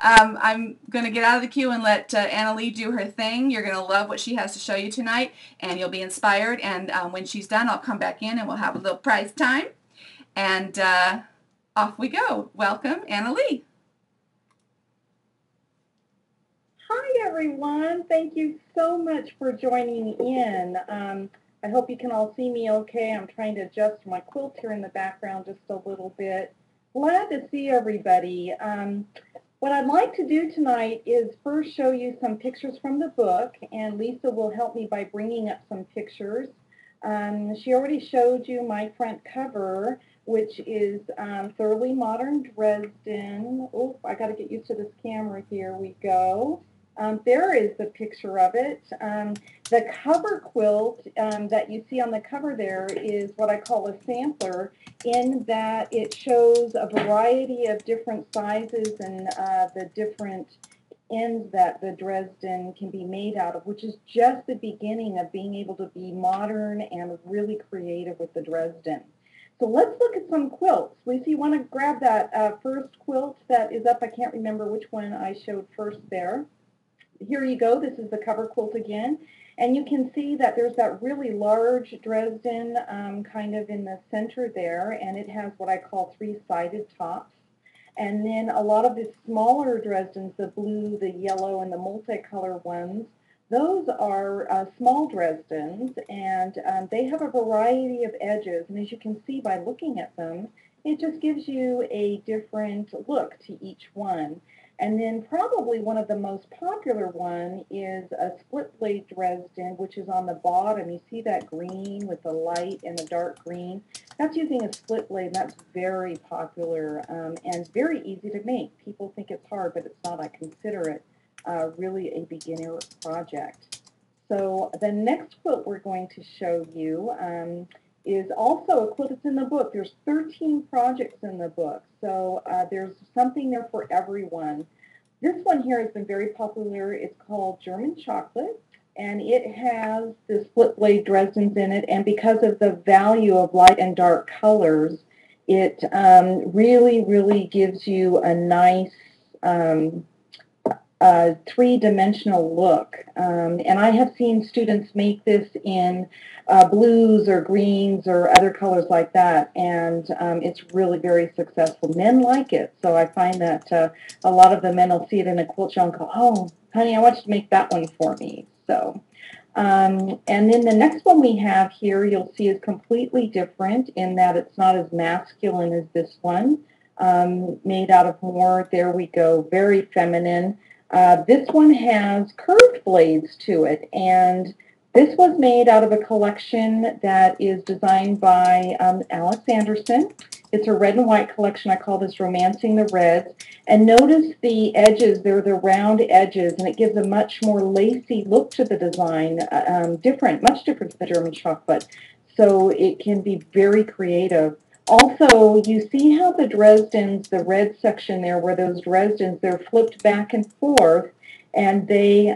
I'm going to get out of the queue and let Annalee do her thing. You're going to love what she has to show you tonight, and you'll be inspired. And when she's done, I'll come back in and we'll have a little prize time. And off we go. Welcome, Annalee. Hi, everyone. Thank you so much for joining in. I hope you can all see me okay. I'm trying to adjust my quilt here in the background just a little bit. Glad to see everybody. What I'd like to do tonight is first show you some pictures from the book, and Lisa will help me by bringing up some pictures. She already showed you my front cover, which is Thoroughly Modern Dresden. Oh, I got to get used to this camera. Here we go. There is the picture of it. The cover quilt that you see on the cover there is what I call a sampler, in that it shows a variety of different sizes and the different ends that the Dresden can be made out of, which is just the beginning of being able to be modern and really creative with the Dresden. So let's look at some quilts. Lisa, you want to grab that first quilt that is up? I can't remember which one I showed first there. Here you go. This is the cover quilt again. And you can see that there's that really large Dresden kind of in the center there, and it has what I call three-sided tops. And then a lot of the smaller Dresdens, the blue, the yellow, and the multicolor ones, those are small Dresdens, and they have a variety of edges. And as you can see by looking at them, it just gives you a different look to each one. And then probably one of the most popular one is a split blade Dresden, which is on the bottom. You see that green with the light and the dark green? That's using a split blade. That's very popular and very easy to make. People think it's hard, but it's not. I consider it really a beginner project. So the next quilt we're going to show you is also a quilt that's in the book. There's 13 projects in the book, so there's something there for everyone. This one here has been very popular. It's called German Chocolate, and it has the split blade Dresdens in it, and because of the value of light and dark colors, it really gives you a nice three-dimensional look. And I have seen students make this in blues or greens or other colors like that, and it's really very successful. Men like it, so I find that a lot of the men will see it in a quilt show and go, oh, honey, I want you to make that one for me. So, and then the next one we have here, you'll see, is completely different in that it's not as masculine as this one, made out of more, there we go, very feminine. This one has curved blades to it, and this was made out of a collection that is designed by Alex Anderson. It's a red and white collection. I call this Romancing the Reds. And notice the edges. They're the round edges, and it gives a much more lacy look to the design, much different to the German Chocolate. So it can be very creative. Also, you see how the Dresdens, the red section there, where those Dresdens, they're flipped back and forth, and they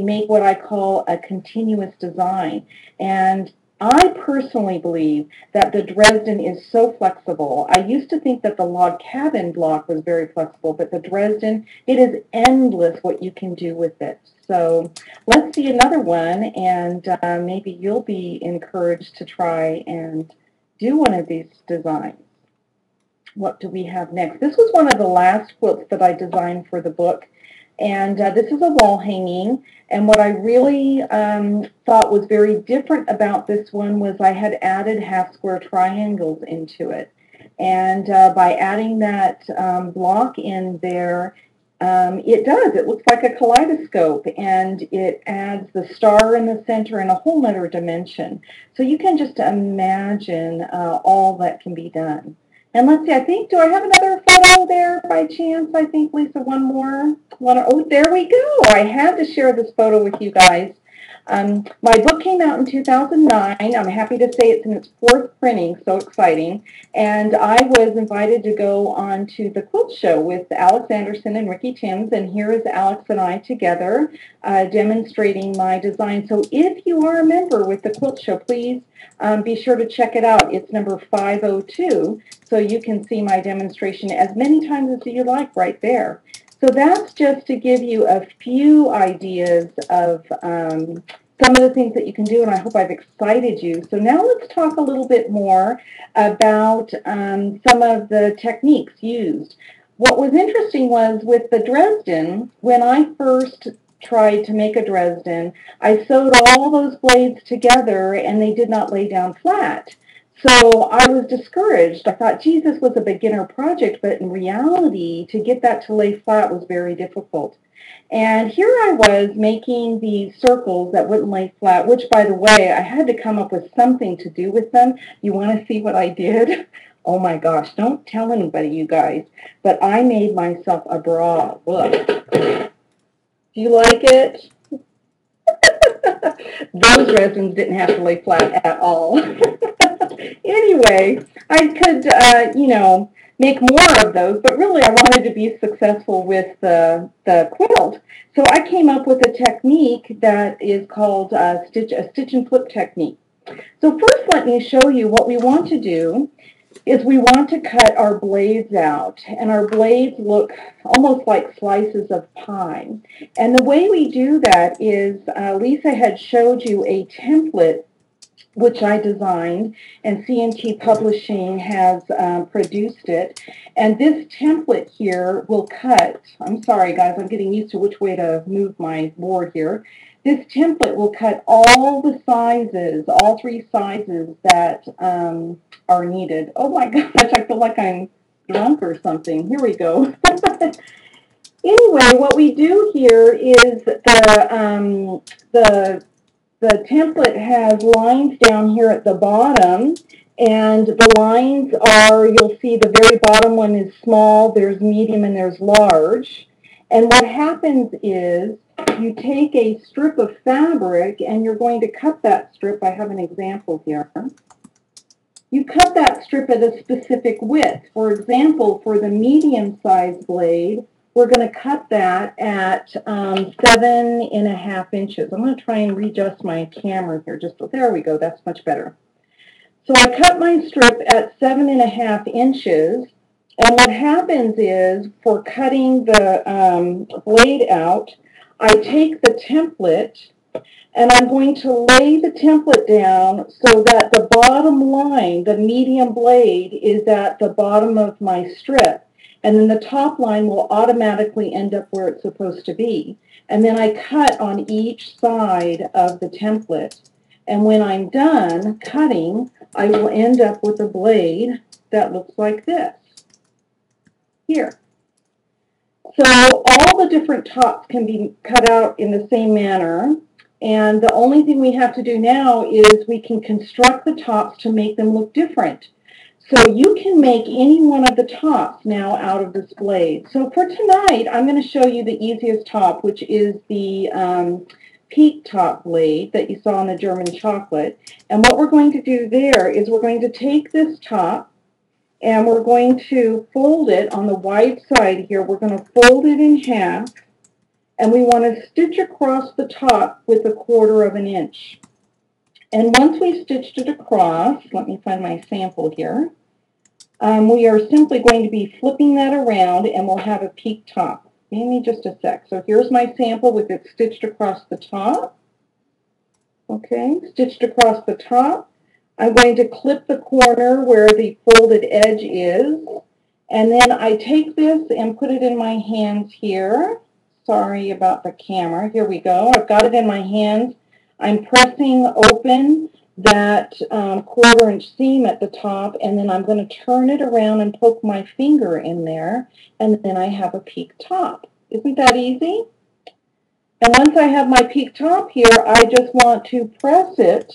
make what I call a continuous design. And I personally believe that the Dresden is so flexible. I used to think that the log cabin block was very flexible, but the Dresden, it is endless what you can do with it. So let's see another one, and maybe you'll be encouraged to try and do one of these designs. What do we have next? This was one of the last quilts that I designed for the book, and this is a wall hanging, and what I really thought was very different about this one was I had added half square triangles into it, and by adding that block in there, it looks like a kaleidoscope, and it adds the star in the center and a whole other dimension. So you can just imagine all that can be done. And let's see, I think, do I have another photo there by chance? I think, Lisa, one more. Oh, there we go. I had to share this photo with you guys. My book came out in 2009. I'm happy to say it's in its fourth printing, so exciting. And I was invited to go on to the Quilt Show with Alex Anderson and Ricky Timms, and here is Alex and I together demonstrating my design. So if you are a member with the Quilt Show, please be sure to check it out. It's number 502, so you can see my demonstration as many times as you like right there. So that's just to give you a few ideas of some of the things that you can do, and I hope I've excited you. So now let's talk a little bit more about some of the techniques used. What was interesting was with the Dresden, when I first tried to make a Dresden, I sewed all those blades together and they did not lay down flat. So I was discouraged. I thought, geez, this was a beginner project, but in reality, to get that to lay flat was very difficult. And here I was making these circles that wouldn't lay flat, which, by the way, I had to come up with something to do with them. You want to see what I did? Oh, my gosh, don't tell anybody, you guys, but I made myself a bra. Look. Do you like it? Those resins didn't have to lay flat at all. Anyway, I could, make more of those, but really I wanted to be successful with the quilt. So I came up with a technique that is called a stitch and flip technique. So first let me show you what we want to do is we want to cut our blades out, and our blades look almost like slices of pie. And the way we do that is Lisa had showed you a template which I designed, and C&T Publishing has produced it. And this template here will cut, I'm sorry guys, I'm getting used to which way to move my board here. This template will cut all the sizes, all three sizes that are needed. Oh my gosh, I feel like I'm drunk or something. Here we go. Anyway, what we do here is the template has lines down here at the bottom, and the lines are, you'll see the very bottom one is small, there's medium, and there's large. And what happens is you take a strip of fabric, and you're going to cut that strip. I have an example here. You cut that strip at a specific width. For example, for the medium-sized blade, we're going to cut that at 7.5 inches. I'm going to try and readjust my camera here. Just there we go. That's much better. So I cut my strip at 7.5 inches, and what happens is, for cutting the blade out, I take the template, and I'm going to lay the template down so that the bottom line, the medium blade, is at the bottom of my strip. And then the top line will automatically end up where it's supposed to be. And then I cut on each side of the template. And when I'm done cutting, I will end up with a blade that looks like this. Here. So all the different tops can be cut out in the same manner. And the only thing we have to do now is we can construct the tops to make them look different. So you can make any one of the tops now out of this blade. So for tonight, I'm going to show you the easiest top, which is the peak top blade that you saw in the German Chocolate. And what we're going to do there is we're going to take this top, and we're going to fold it on the wide side here. We're going to fold it in half, and we want to stitch across the top with 1/4 inch. And once we've stitched it across, let me find my sample here, we are simply going to be flipping that around, and we'll have a peak top. Give me just a sec. So here's my sample with it stitched across the top. Okay, stitched across the top. I'm going to clip the corner where the folded edge is, and then I take this and put it in my hands here. Sorry about the camera. Here we go. I've got it in my hands. I'm pressing open that 1/4 inch seam at the top, and then I'm going to turn it around and poke my finger in there, and then I have a peak top. Isn't that easy? And once I have my peak top here, I just want to press it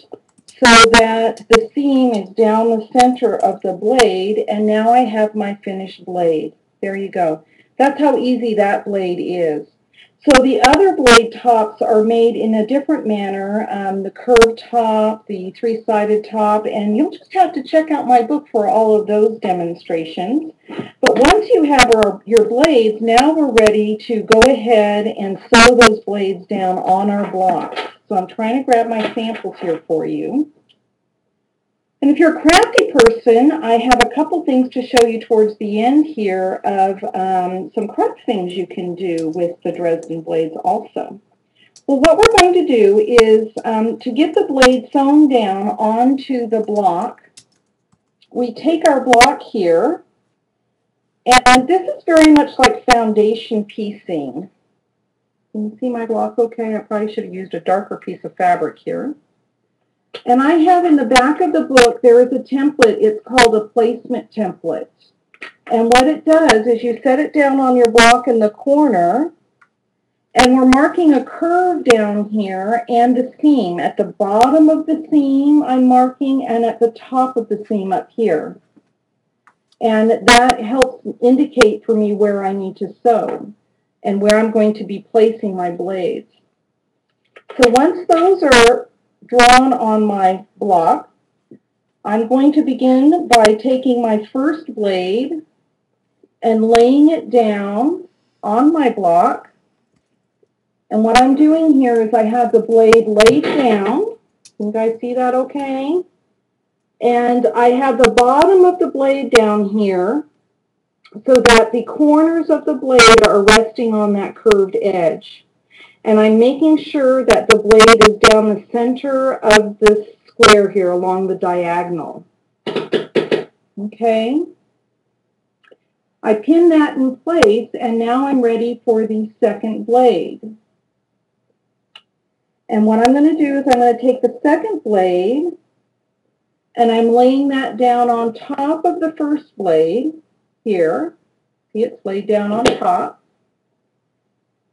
so that the seam is down the center of the blade, and now I have my finished blade. There you go. That's how easy that blade is. So the other blade tops are made in a different manner, the curved top, the three-sided top, and you'll just have to check out my book for all of those demonstrations. But once you have your blades, now we're ready to go ahead and sew those blades down on our block. So I'm trying to grab my samples here for you. And if you're a crafty person, I have a couple things to show you towards the end here of some craft things you can do with the Dresden blades also. Well, what we're going to do is to get the blade sewn down onto the block, we take our block here, and this is very much like foundation piecing. Can you see my block okay? I probably should have used a darker piece of fabric here. And I have in the back of the book, there is a template. It's called a placement template. And what it does is you set it down on your block in the corner, and we're marking a curve down here and the seam. At the bottom of the seam, I'm marking, and at the top of the seam up here. And that helps indicate for me where I need to sew and where I'm going to be placing my blades. So once those are drawn on my block, I'm going to begin by taking my first blade and laying it down on my block. And what I'm doing here is I have the blade laid down. You guys see that okay? And I have the bottom of the blade down here so that the corners of the blade are resting on that curved edge. And I'm making sure that the blade is down the center of this square here along the diagonal. Okay. I pin that in place, and now I'm ready for the second blade. And what I'm going to do is I'm going to take the second blade, and I'm laying that down on top of the first blade here. See, it's laid down on top.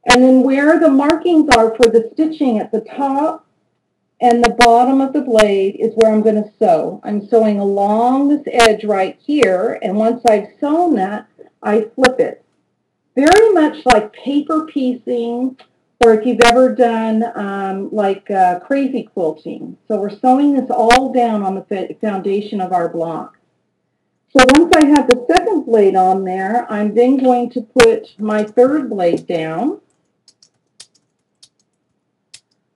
And then where the markings are for the stitching at the top and the bottom of the blade is where I'm going to sew. I'm sewing along this edge right here, and once I've sewn that, I flip it. Very much like paper piecing, or if you've ever done crazy quilting. So we're sewing this all down on the foundation of our block. So once I have the second blade on there, I'm then going to put my third blade down,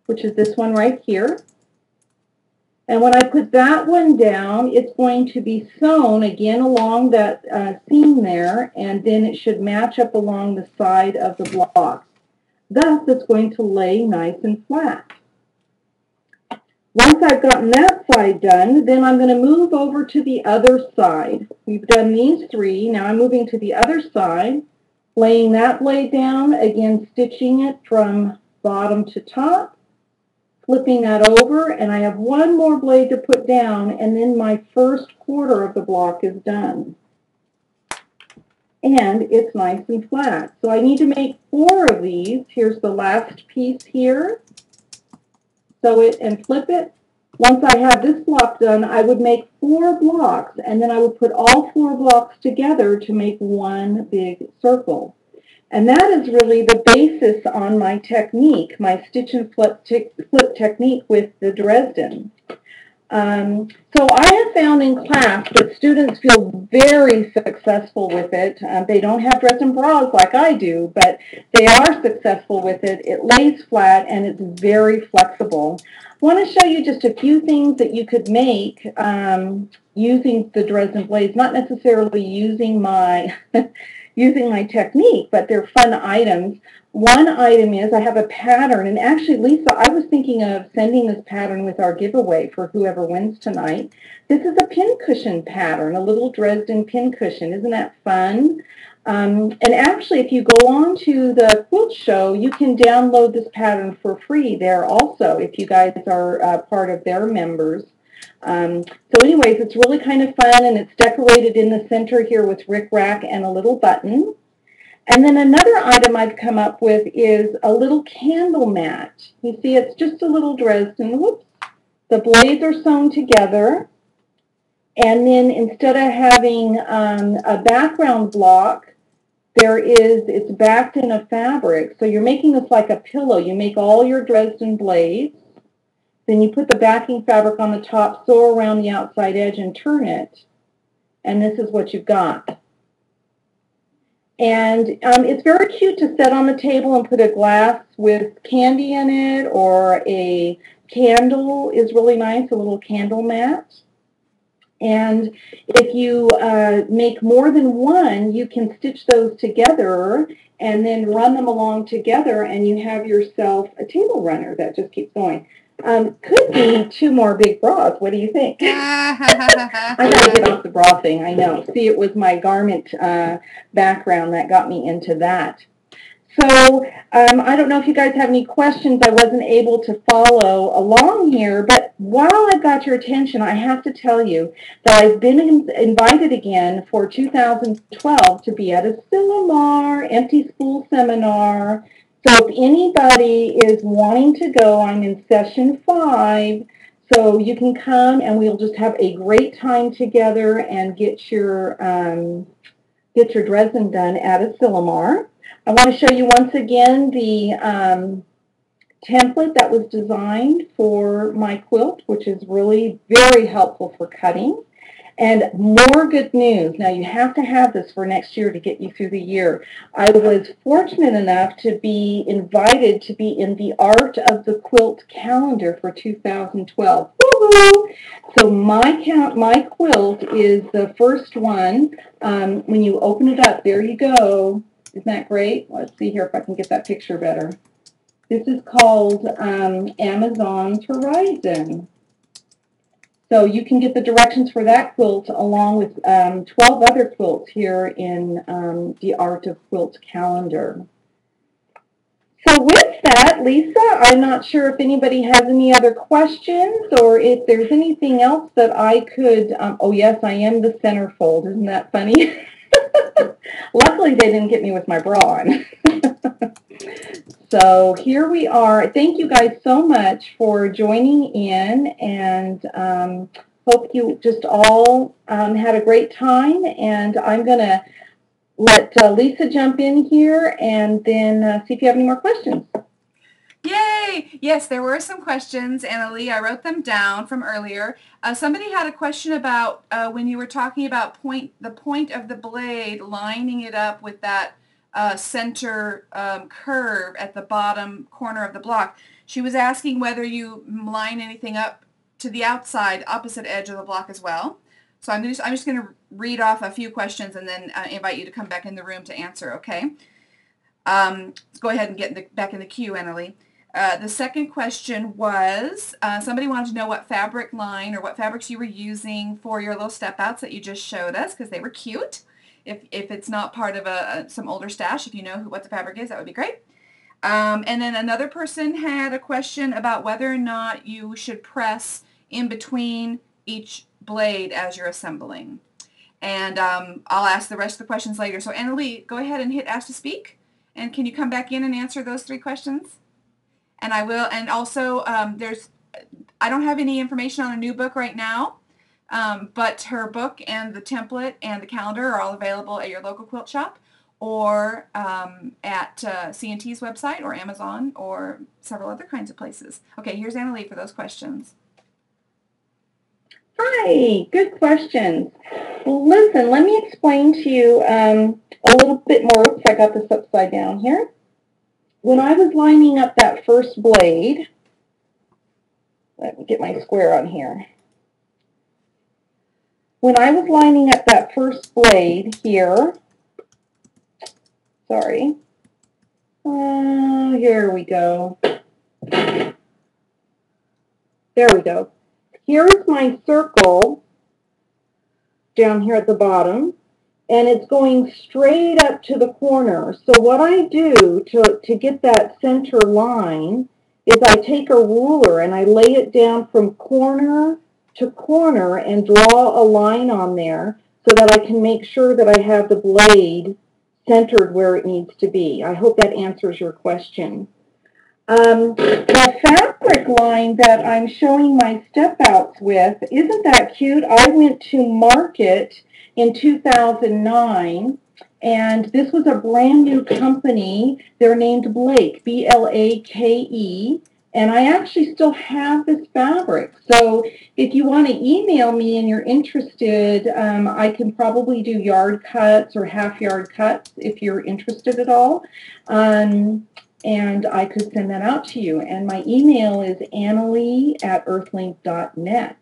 which is this one right here. And when I put that one down, it's going to be sewn again along that seam there, and then it should match up along the side of the block. Thus, it's going to lay nice and flat. Once I've gotten that side done, then I'm going to move over to the other side. We've done these three. Now I'm moving to the other side, laying that blade down, again stitching it from bottom to top, flipping that over, and I have one more blade to put down, and then my first quarter of the block is done. And it's nice and flat. So I need to make four of these. Here's the last piece here. Sew it and flip it. Once I have this block done, I would make four blocks, and then I would put all four blocks together to make one big circle. And that is really the basis on my technique, my stitch and flip technique with the Dresden. So I have found in class that students feel very successful with it. They don't have Dresden bras like I do, but they are successful with it. It lays flat, and it's very flexible. I want to show you just a few things that you could make using the Dresden blades, not necessarily using my technique, but they're fun items. One item is I have a pattern, and actually, Lisa, I was thinking of sending this pattern with our giveaway for whoever wins tonight. This is a pincushion pattern, a little Dresden pincushion. Isn't that fun? And actually, if you go on to the quilt show, you can download this pattern for free there also if you guys are part of their members. So anyways, it's really kind of fun, and it's decorated in the center here with rickrack and a little button. And then another item I've come up with is a little candle mat. You see, it's just a little Dresden. Whoops. The blades are sewn together. And then instead of having a background block, It's backed in a fabric. So you're making this like a pillow. You make all your Dresden blades. Then you put the backing fabric on the top, sew around the outside edge and turn it. And this is what you've got. And it's very cute to set on the table and put a glass with candy in it, or a candle is really nice, a little candle mat. And if you make more than one, you can stitch those together and then run them along together, and you have yourself a table runner that just keeps going. Could be two more big bras. What do you think? I gotta get off the bra thing. I know. See, it was my garment background that got me into that. So I don't know if you guys have any questions. I wasn't able to follow along here, but while I've got your attention, I have to tell you that I've been invited again for 2012 to be at Asilomar Empty School Seminar. So if anybody is wanting to go, I'm in session 5, so you can come and we'll just have a great time together and get your Dresden done at Asilomar. I want to show you once again the template that was designed for my quilt, which is really very helpful for cutting. And more good news. Now, you have to have this for next year to get you through the year. I was fortunate enough to be invited to be in the Art of the Quilt calendar for 2012. Woo-hoo! So my quilt is the first one. When you open it up, there you go. Isn't that great? Let's see here if I can get that picture better. This is called Amazon's Horizon. So you can get the directions for that quilt along with 12 other quilts here in the Art of Quilt calendar. So with that, Lisa, I'm not sure if anybody has any other questions or if there's anything else that I could, oh yes, I am the centerfold. Isn't that funny? Luckily, they didn't get me with my bra on. So here we are. Thank you guys so much for joining in, and hope you just all had a great time. And I'm going to let Lisa jump in here and then see if you have any more questions. Yay! Yes, there were some questions, Annalee. I wrote them down from earlier. Somebody had a question about when you were talking about the point of the blade, lining it up with that center curve at the bottom corner of the block. She was asking whether you line anything up to the outside, opposite edge of the block as well. So I'm just going to read off a few questions and then invite you to come back in the room to answer, okay? Let's go ahead and get back in the queue, Annalee. The second question was, somebody wanted to know what fabric line or what fabrics you were using for your little step outs that you just showed us, because they were cute. If it's not part of some older stash, if you know what the fabric is, that would be great. And then another person had a question about whether or not you should press in between each blade as you're assembling. And I'll ask the rest of the questions later. So Annalee, go ahead and hit Ask to Speak. And can you come back in and answer those three questions? And I will. And also, I don't have any information on a new book right now, but her book and the template and the calendar are all available at your local quilt shop, or at C&T's website, or Amazon, or several other kinds of places. Okay, here's Annalee for those questions. Hi, good questions. Well, listen, let me explain to you a little bit more. Oops, I got this upside down here. When I was lining up that first blade, let me get my square on here. When I was lining up that first blade here, sorry, here we go. There we go. Here's my circle down here at the bottom, and it's going straight up to the corner. So what I do to get that center line is I take a ruler and I lay it down from corner to corner and draw a line on there so that I can make sure that I have the blade centered where it needs to be. I hope that answers your question. The fabric line that I'm showing my step outs with, isn't that cute? I went to market in 2009, And this was a brand new company. They're named Blake, B-L-A-K-E. And I actually still have this fabric. So if you want to email me and you're interested, I can probably do yard cuts or half yard cuts if you're interested at all. And I could send that out to you. And my email is annalee@earthlink.net.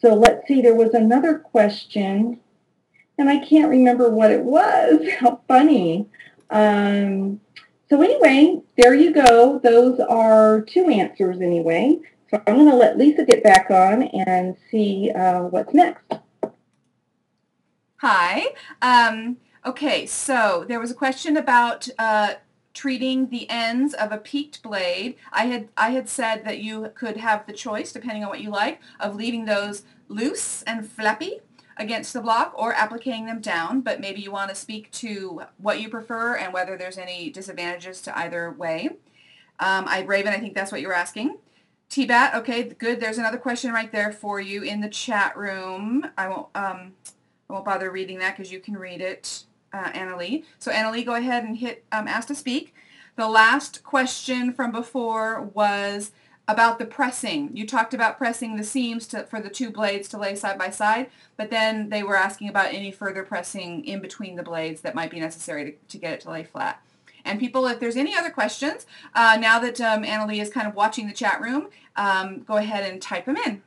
So let's see, there was another question, and I can't remember what it was. How funny. So anyway, there you go. Those are two answers anyway. So I'm going to let Lisa get back on and see what's next. Hi. Okay, so there was a question about treating the ends of a peaked blade. I had said that you could have the choice, depending on what you like, of leaving those loose and flappy against the block or appliquing them down, but maybe you want to speak to what you prefer and whether there's any disadvantages to either way. Raven, I think that's what you were asking. T-Bat, okay, good. There's another question right there for you in the chat room. I won't bother reading that because you can read it, Annalee. So Annalee, go ahead and hit ask to speak. The last question from before was about the pressing. You talked about pressing the seams for the two blades to lay side by side, but then they were asking about any further pressing in between the blades that might be necessary to get it to lay flat. And people, if there's any other questions, now that Annalee is kind of watching the chat room, go ahead and type them in.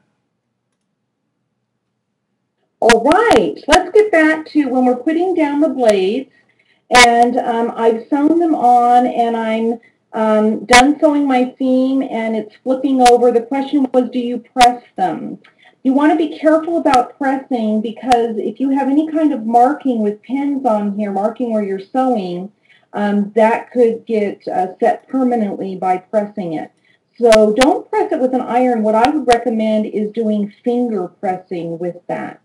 All right, let's get back to when we're putting down the blades, and I've sewn them on, and I'm done sewing my seam and it's flipping over. The question was, do you press them? You want to be careful about pressing, because if you have any kind of marking with pins on here, marking where you're sewing, that could get set permanently by pressing it. So don't press it with an iron. What I would recommend is doing finger pressing with that.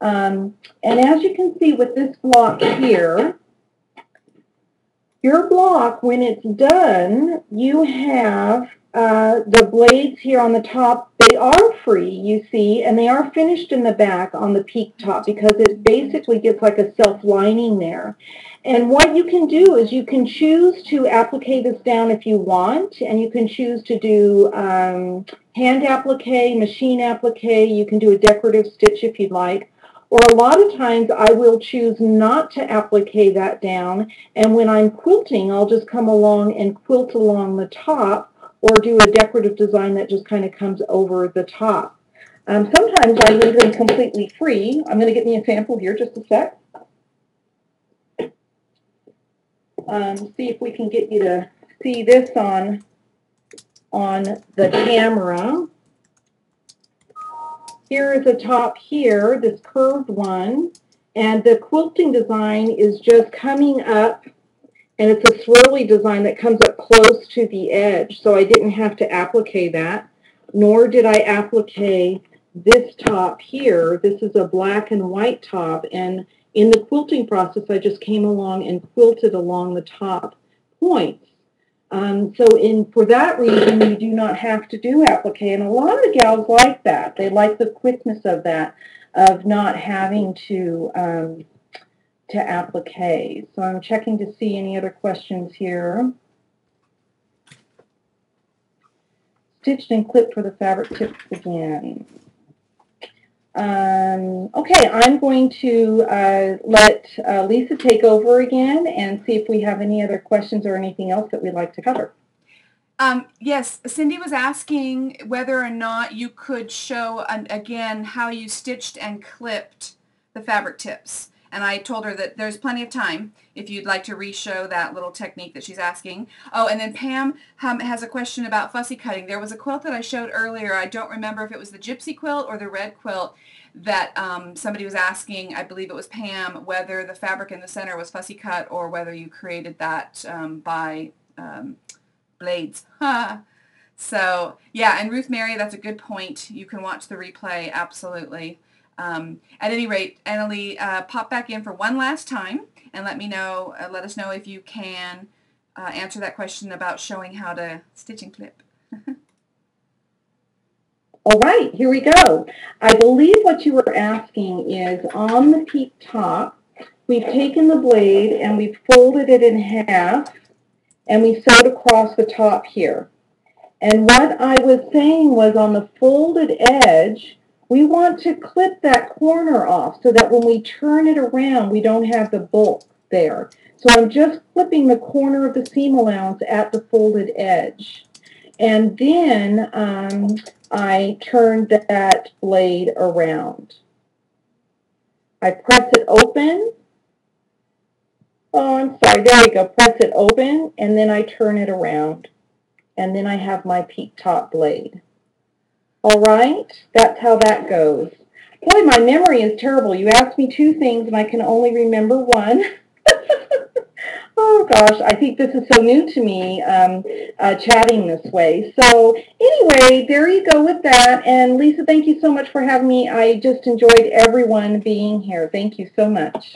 And as you can see with this block here, your block, when it's done, you have the blades here on the top. They are free, you see, and they are finished in the back on the peak top, because it basically gets like a self-lining there. And what you can do is you can choose to applique this down if you want, and you can choose to do hand applique, machine applique. You can do a decorative stitch if you'd like. Or a lot of times I will choose not to applique that down, and when I'm quilting, I'll just come along and quilt along the top or do a decorative design that just kind of comes over the top. Sometimes I leave them completely free. I'm going to get me a sample here just a sec. See if we can get you to see this on the camera. Here is a top here, this curved one, and the quilting design is just coming up, and it's a swirly design that comes up close to the edge, so I didn't have to applique that, nor did I applique this top here. This is a black and white top, and in the quilting process, I just came along and quilted along the top points. For that reason, you do not have to do applique, and a lot of the gals like that. They like the quickness of that, of not having to applique. So I'm checking to see any other questions here. Stitched and clipped for the fabric tips again. Okay, I'm going to let Lisa take over again and see if we have any other questions or anything else that we'd like to cover. Yes, Cindy was asking whether or not you could show, again, how you stitched and clipped the fabric tips. And I told her that there's plenty of time if you'd like to re-show that little technique that she's asking. Oh, and then Pam has a question about fussy cutting. There was a quilt that I showed earlier. I don't remember if it was the gypsy quilt or the red quilt that somebody was asking, I believe it was Pam, whether the fabric in the center was fussy cut or whether you created that by blades. So, yeah, and Ruth Mary, that's a good point. You can watch the replay, absolutely. At any rate, Annalee, pop back in for one last time and let us know if you can answer that question about showing how to stitch and clip. All right, here we go. I believe what you were asking is on the peak top, we've taken the blade and we've folded it in half and we sewed across the top here. And what I was saying was on the folded edge, we want to clip that corner off so that when we turn it around, we don't have the bulk there. So I'm just clipping the corner of the seam allowance at the folded edge. And then I turned that blade around. I press it open. Oh, I'm sorry. There you go. Press it open, and then I turn it around. And then I have my peak top blade. All right, that's how that goes. Boy, my memory is terrible. You asked me two things, and I can only remember one. Oh, gosh, I think this is so new to me, chatting this way. So anyway, there you go with that. And Lisa, thank you so much for having me. I just enjoyed everyone being here. Thank you so much.